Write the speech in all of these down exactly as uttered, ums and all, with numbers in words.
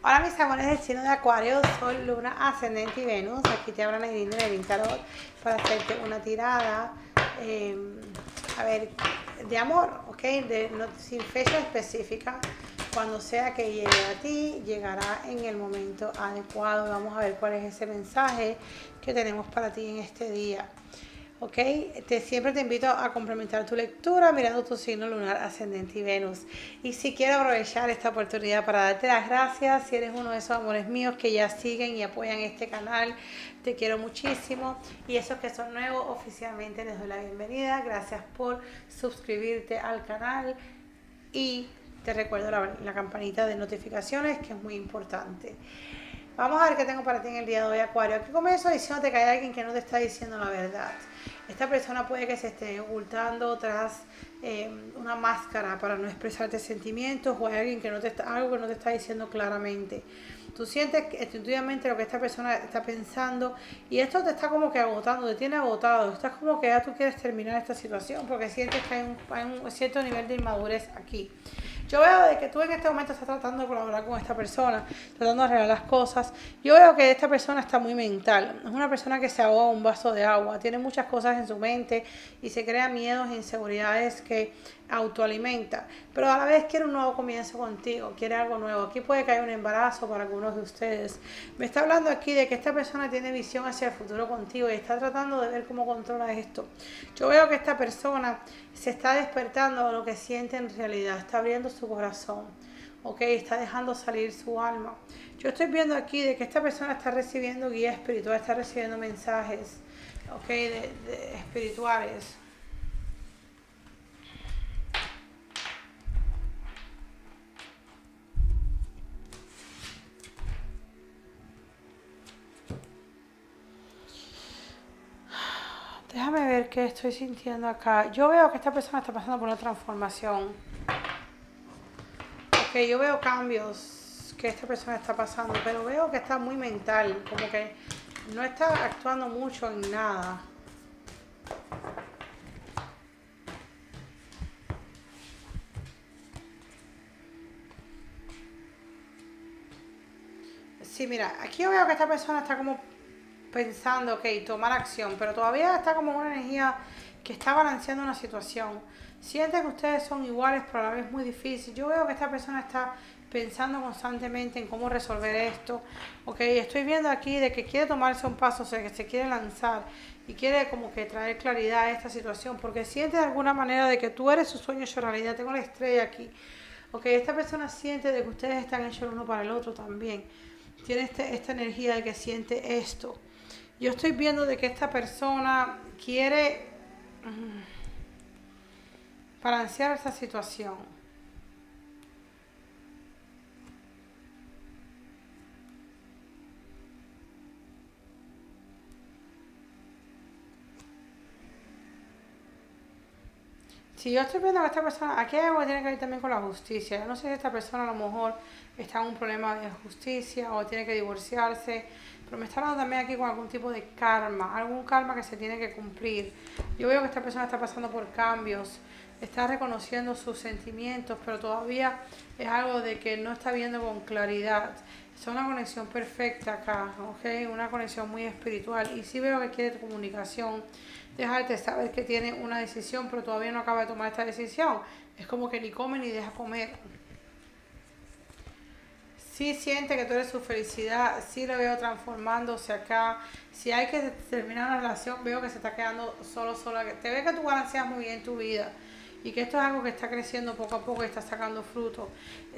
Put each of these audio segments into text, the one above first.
Hola mis amores del signo de Acuario, Sol, Luna, Ascendente y Venus. Aquí te habla Nayrin de Nayrin Tarot para hacerte una tirada, eh, a ver, de amor, ¿ok? De, no, sin fecha específica. Cuando sea que llegue a ti, llegará en el momento adecuado. Vamos a ver cuál es ese mensaje que tenemos para ti en este día. Ok, te, siempre te invito a complementar tu lectura mirando tu signo lunar, ascendente y Venus. Y si quiero aprovechar esta oportunidad para darte las gracias, si eres uno de esos amores míos que ya siguen y apoyan este canal, te quiero muchísimo. Y esos que son nuevos, oficialmente les doy la bienvenida. Gracias por suscribirte al canal y te recuerdo la, la campanita de notificaciones, que es muy importante. Vamos a ver qué tengo para ti en el día de hoy, Acuario. Aquí comienzo diciéndote que hay alguien que no te está diciendo la verdad. Esta persona puede que se esté ocultando tras eh, una máscara para no expresarte sentimientos, o hay alguien que no te está, algo que no te está diciendo claramente. Tú sientes intuitivamente lo que esta persona está pensando y esto te está como que agotando, te tiene agotado. Estás como que ya tú quieres terminar esta situación porque sientes que hay un, hay un cierto nivel de inmadurez aquí. Yo veo de que tú en este momento estás tratando de colaborar con esta persona, tratando de arreglar las cosas. Yo veo que esta persona está muy mental. Es una persona que se ahoga un vaso de agua. Tiene muchas cosas en su mente y se crea miedos e inseguridades que autoalimenta. Pero a la vez quiere un nuevo comienzo contigo, quiere algo nuevo. Aquí puede que haya un embarazo para algunos de ustedes. Me está hablando aquí de que esta persona tiene visión hacia el futuro contigo y está tratando de ver cómo controla esto. Yo veo que esta persona se está despertando a lo que siente en realidad. Está abriendo su corazón, ok, está dejando salir su alma. Yo estoy viendo aquí de que esta persona está recibiendo guía espiritual, está recibiendo mensajes, ok, de, de espirituales. Déjame ver qué estoy sintiendo acá. Yo veo que esta persona está pasando por una transformación. Ok, yo veo cambios que esta persona está pasando, pero veo que está muy mental, como que no está actuando mucho en nada. Sí, mira, aquí yo veo que esta persona está como pensando, ok, tomar acción, pero todavía está como una energía que está balanceando una situación. Sienten que ustedes son iguales, pero a la vez muy difícil. Yo veo que esta persona está pensando constantemente en cómo resolver esto, ok. Estoy viendo aquí de que quiere tomarse un paso, o sea, que se quiere lanzar y quiere como que traer claridad a esta situación, porque siente de alguna manera de que tú eres su sueño hecho realidad. Tengo la estrella aquí, ok. Esta persona siente de que ustedes están hechos el uno para el otro también. Tiene este, esta energía de que siente esto. Yo estoy viendo de que esta persona quiere balancear esta situación. Si yo estoy viendo que esta persona, aquí hay algo que tiene que ver también con la justicia. Yo no sé si esta persona a lo mejor está en un problema de justicia o tiene que divorciarse. Pero me está hablando también aquí con algún tipo de karma, algún karma que se tiene que cumplir. Yo veo que esta persona está pasando por cambios, está reconociendo sus sentimientos, pero todavía es algo de que no está viendo con claridad. Es una conexión perfecta acá, ¿ok? Una conexión muy espiritual. Y sí veo que quiere comunicación, dejarte saber que tiene una decisión, pero todavía no acaba de tomar esta decisión. Es como que ni come ni deja comer. Si sí, siente que tú eres su felicidad, si sí, lo veo transformándose acá. Si hay que terminar una relación, veo que se está quedando solo, sola. Te ve que tú balanceas muy bien tu vida y que esto es algo que está creciendo poco a poco y está sacando fruto.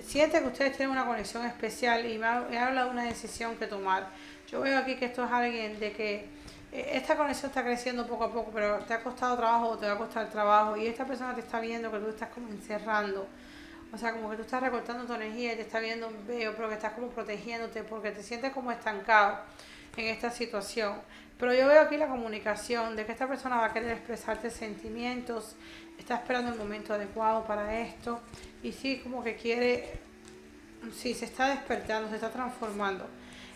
Siente que ustedes tienen una conexión especial y me habla de una decisión que tomar. Yo veo aquí que esto es alguien de que esta conexión está creciendo poco a poco, pero te ha costado trabajo o te va a costar trabajo y esta persona te está viendo que tú estás como encerrando. O sea, como que tú estás recortando tu energía y te está viendo un veo, pero que estás como protegiéndote porque te sientes como estancado en esta situación. Pero yo veo aquí la comunicación de que esta persona va a querer expresarte sentimientos, está esperando el momento adecuado para esto y sí, como que quiere, sí, se está despertando, se está transformando.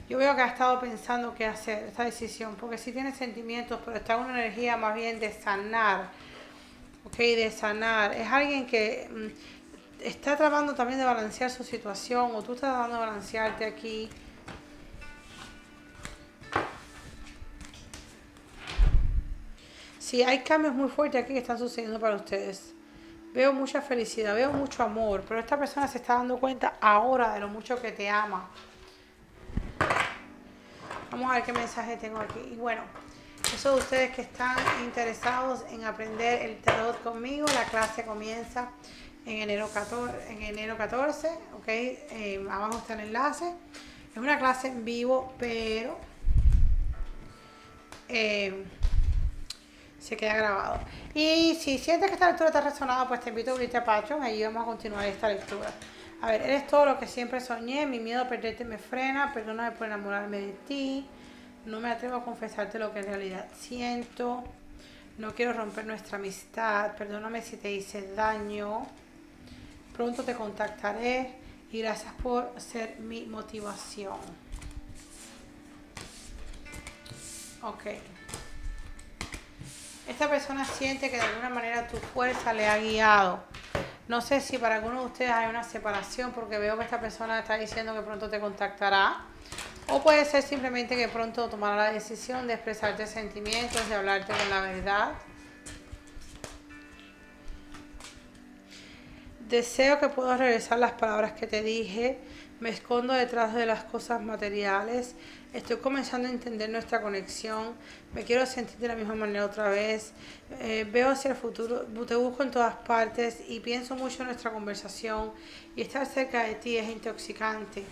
Yo veo que ha estado pensando qué hacer esta decisión porque sí tiene sentimientos, pero está en una energía más bien de sanar, ok, de sanar. Es alguien que está tratando también de balancear su situación, o tú estás tratando de balancearte aquí. Sí, hay cambios muy fuertes aquí que están sucediendo para ustedes. Veo mucha felicidad, veo mucho amor, pero esta persona se está dando cuenta ahora de lo mucho que te ama. Vamos a ver qué mensaje tengo aquí. Y bueno, eso de ustedes que están interesados en aprender el tarot conmigo, la clase comienza en enero catorce, en enero catorce, ok, eh, abajo está el enlace. Es una clase en vivo, pero eh, se queda grabado. Y si sientes que esta lectura te ha resonado, pues te invito a unirte a Patreon, ahí vamos a continuar esta lectura. A ver, eres todo lo que siempre soñé, mi miedo a perderte me frena, perdóname por enamorarme de ti, no me atrevo a confesarte lo que en realidad siento, no quiero romper nuestra amistad, perdóname si te hice daño, pronto te contactaré y gracias por ser mi motivación. Ok. Esta persona siente que de alguna manera tu fuerza le ha guiado. No sé si para algunos de ustedes hay una separación, porque veo que esta persona está diciendo que pronto te contactará. O puede ser simplemente que pronto tomará la decisión de expresarte sentimientos, de hablarte con la verdad. Deseo que puedas regresar las palabras que te dije. Me escondo detrás de las cosas materiales. Estoy comenzando a entender nuestra conexión. Me quiero sentir de la misma manera otra vez. Eh, veo hacia el futuro. Te busco en todas partes y pienso mucho en nuestra conversación. Y estar cerca de ti es intoxicante.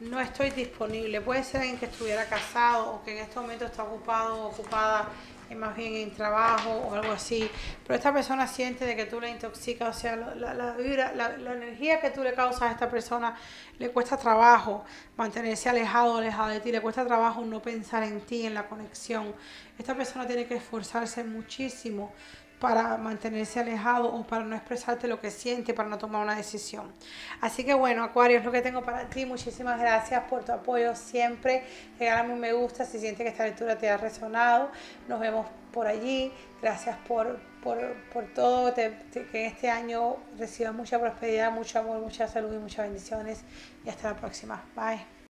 No estoy disponible. Puede ser en que estuviera casado o que en este momento está ocupado o ocupada más bien en trabajo o algo así. Pero esta persona siente de que tú la intoxicas, o sea, la, la, la, la, la energía que tú le causas a esta persona, le cuesta trabajo mantenerse alejado, alejado de ti, le cuesta trabajo no pensar en ti, en la conexión. Esta persona tiene que esforzarse muchísimo para mantenerse alejado o para no expresarte lo que siente, para no tomar una decisión. Así que bueno, Acuario, es lo que tengo para ti. Muchísimas gracias por tu apoyo siempre. Regálame un me gusta si sientes que esta lectura te ha resonado. Nos vemos por allí. Gracias por, por, por todo. Te, te, que este año recibas mucha prosperidad, mucho amor, mucha salud y muchas bendiciones. Y hasta la próxima. Bye.